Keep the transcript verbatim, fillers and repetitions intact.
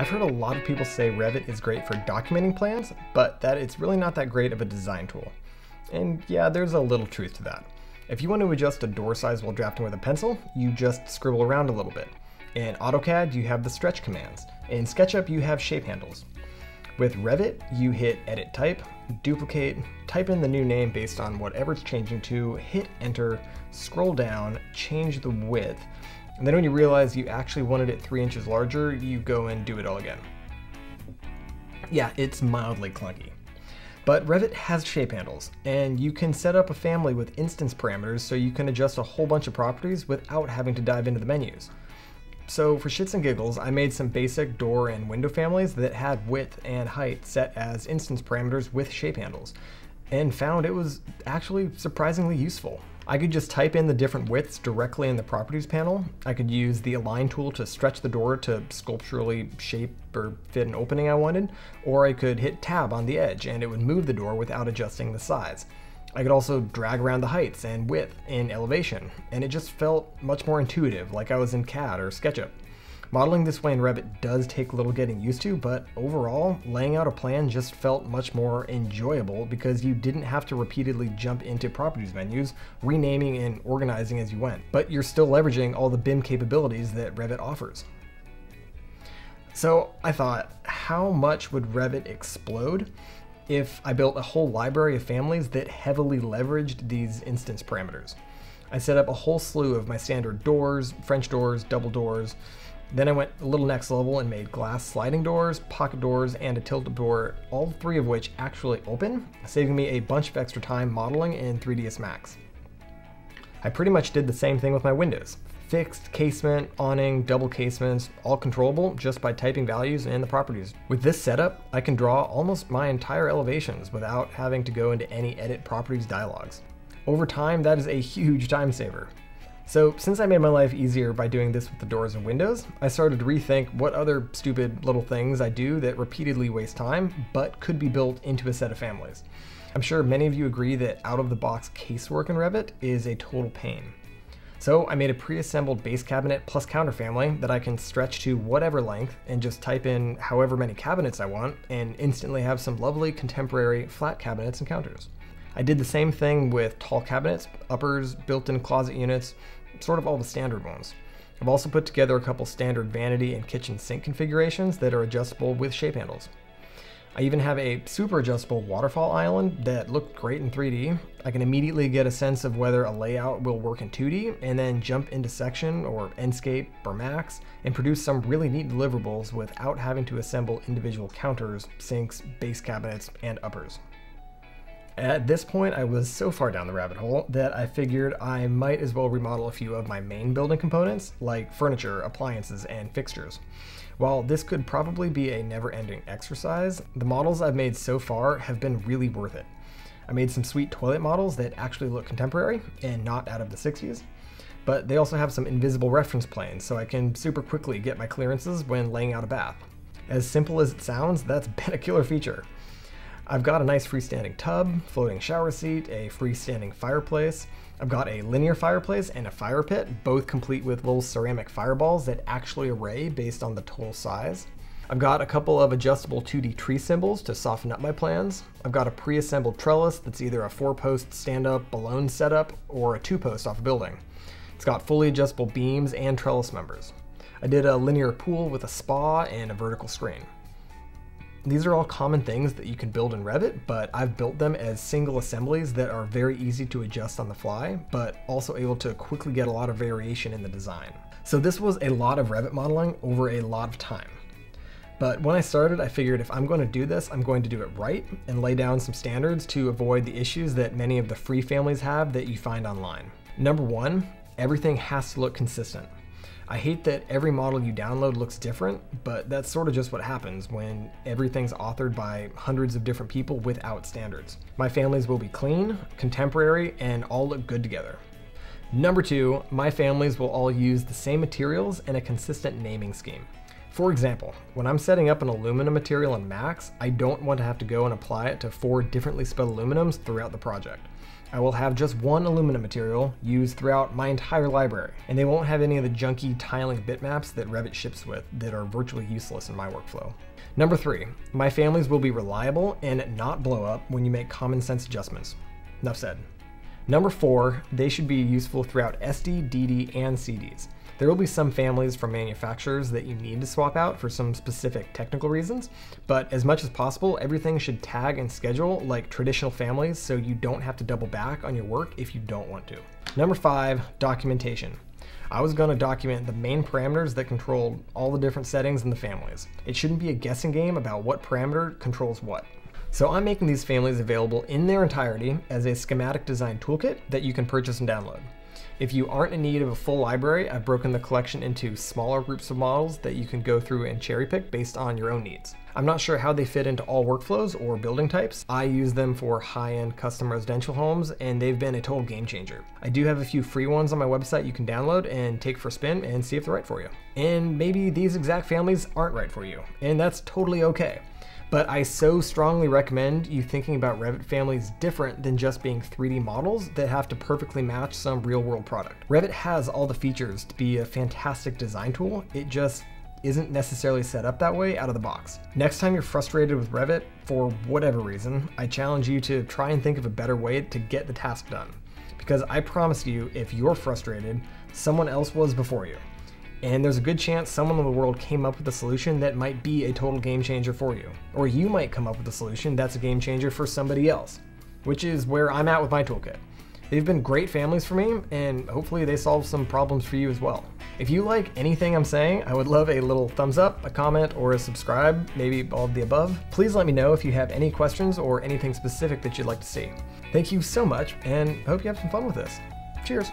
I've heard a lot of people say Revit is great for documenting plans, but that it's really not that great of a design tool. And yeah, there's a little truth to that. If you want to adjust a door size while drafting with a pencil, you just scribble around a little bit. In AutoCAD, you have the stretch commands. In SketchUp, you have shape handles. With Revit, you hit Edit Type, duplicate, type in the new name based on whatever it's changing to, hit Enter, scroll down, change the width, and then when you realize you actually wanted it three inches larger, you go and do it all again. Yeah, it's mildly clunky. But Revit has shape handles, and you can set up a family with instance parameters so you can adjust a whole bunch of properties without having to dive into the menus. So for shits and giggles, I made some basic door and window families that had width and height set as instance parameters with shape handles, and found it was actually surprisingly useful. I could just type in the different widths directly in the properties panel. I could use the align tool to stretch the door to sculpturally shape or fit an opening I wanted, or I could hit tab on the edge and it would move the door without adjusting the size. I could also drag around the heights and width in elevation, and it just felt much more intuitive, like I was in C A D or SketchUp. Modeling this way in Revit does take a little getting used to, but overall, laying out a plan just felt much more enjoyable because you didn't have to repeatedly jump into properties menus, renaming and organizing as you went, but you're still leveraging all the B I M capabilities that Revit offers. So I thought, how much would Revit explode if I built a whole library of families that heavily leveraged these instance parameters? I set up a whole slew of my standard doors, French doors, double doors. Then I went a little next level and made glass sliding doors, pocket doors, and a tilt door, all three of which actually open, saving me a bunch of extra time modeling in three D S Max. I pretty much did the same thing with my windows. Fixed, casement, awning, double casements, all controllable just by typing values in the properties. With this setup, I can draw almost my entire elevations without having to go into any edit properties dialogs. Over time, that is a huge time saver. So since I made my life easier by doing this with the doors and windows, I started to rethink what other stupid little things I do that repeatedly waste time, but could be built into a set of families. I'm sure many of you agree that out-of-the-box casework in Revit is a total pain. So I made a pre-assembled base cabinet plus counter family that I can stretch to whatever length and just type in however many cabinets I want and instantly have some lovely contemporary flat cabinets and counters. I did the same thing with tall cabinets, uppers, built-in closet units, sort of all the standard ones. I've also put together a couple standard vanity and kitchen sink configurations that are adjustable with shape handles. I even have a super adjustable waterfall island that looked great in three D. I can immediately get a sense of whether a layout will work in two D and then jump into Section or Enscape or Max and produce some really neat deliverables without having to assemble individual counters, sinks, base cabinets, and uppers. At this point, I was so far down the rabbit hole that I figured I might as well remodel a few of my main building components, like furniture, appliances, and fixtures. While this could probably be a never-ending exercise, the models I've made so far have been really worth it. I made some sweet toilet models that actually look contemporary and not out of the sixties, but they also have some invisible reference planes, so I can super quickly get my clearances when laying out a bath. As simple as it sounds, that's been a killer feature. I've got a nice freestanding tub, floating shower seat, a freestanding fireplace. I've got a linear fireplace and a fire pit, both complete with little ceramic fireballs that actually array based on the total size. I've got a couple of adjustable two D tree symbols to soften up my plans. I've got a pre-assembled trellis that's either a four-post stand-up balloon setup or a two-post off a building. It's got fully adjustable beams and trellis members. I did a linear pool with a spa and a vertical screen. These are all common things that you can build in Revit, but I've built them as single assemblies that are very easy to adjust on the fly, but also able to quickly get a lot of variation in the design. So this was a lot of Revit modeling over a lot of time. But when I started, I figured if I'm going to do this, I'm going to do it right and lay down some standards to avoid the issues that many of the free families have that you find online. Number one, everything has to look consistent. I hate that every model you download looks different, but that's sort of just what happens when everything's authored by hundreds of different people without standards. My families will be clean, contemporary, and all look good together. Number two, my families will all use the same materials and a consistent naming scheme. For example, when I'm setting up an aluminum material in Max, I don't want to have to go and apply it to four differently spelled aluminums throughout the project. I will have just one aluminum material used throughout my entire library, and they won't have any of the junky tiling bitmaps that Revit ships with that are virtually useless in my workflow. Number three, my families will be reliable and not blow up when you make common sense adjustments. Enough said. Number four, they should be useful throughout S D, D D, and C Ds. There will be some families from manufacturers that you need to swap out for some specific technical reasons, but as much as possible, everything should tag and schedule like traditional families so you don't have to double back on your work if you don't want to. Number five, documentation. I was going to document the main parameters that controlled all the different settings in the families. It shouldn't be a guessing game about what parameter controls what. So I'm making these families available in their entirety as a schematic design toolkit that you can purchase and download. If you aren't in need of a full library, I've broken the collection into smaller groups of models that you can go through and cherry pick based on your own needs. I'm not sure how they fit into all workflows or building types. I use them for high-end custom residential homes, and they've been a total game changer. I do have a few free ones on my website you can download and take for a spin and see if they're right for you. And maybe these exact families aren't right for you, and that's totally okay. But I so strongly recommend you thinking about Revit families different than just being three D models that have to perfectly match some real-world product. Revit has all the features to be a fantastic design tool, it just isn't necessarily set up that way out of the box. Next time you're frustrated with Revit, for whatever reason, I challenge you to try and think of a better way to get the task done. Because I promise you, if you're frustrated, someone else was before you. And there's a good chance someone in the world came up with a solution that might be a total game changer for you. Or you might come up with a solution that's a game changer for somebody else, which is where I'm at with my toolkit. They've been great families for me, and hopefully they solve some problems for you as well. If you like anything I'm saying, I would love a little thumbs up, a comment, or a subscribe, maybe all of the above. Please let me know if you have any questions or anything specific that you'd like to see. Thank you so much, and hope you have some fun with this. Cheers.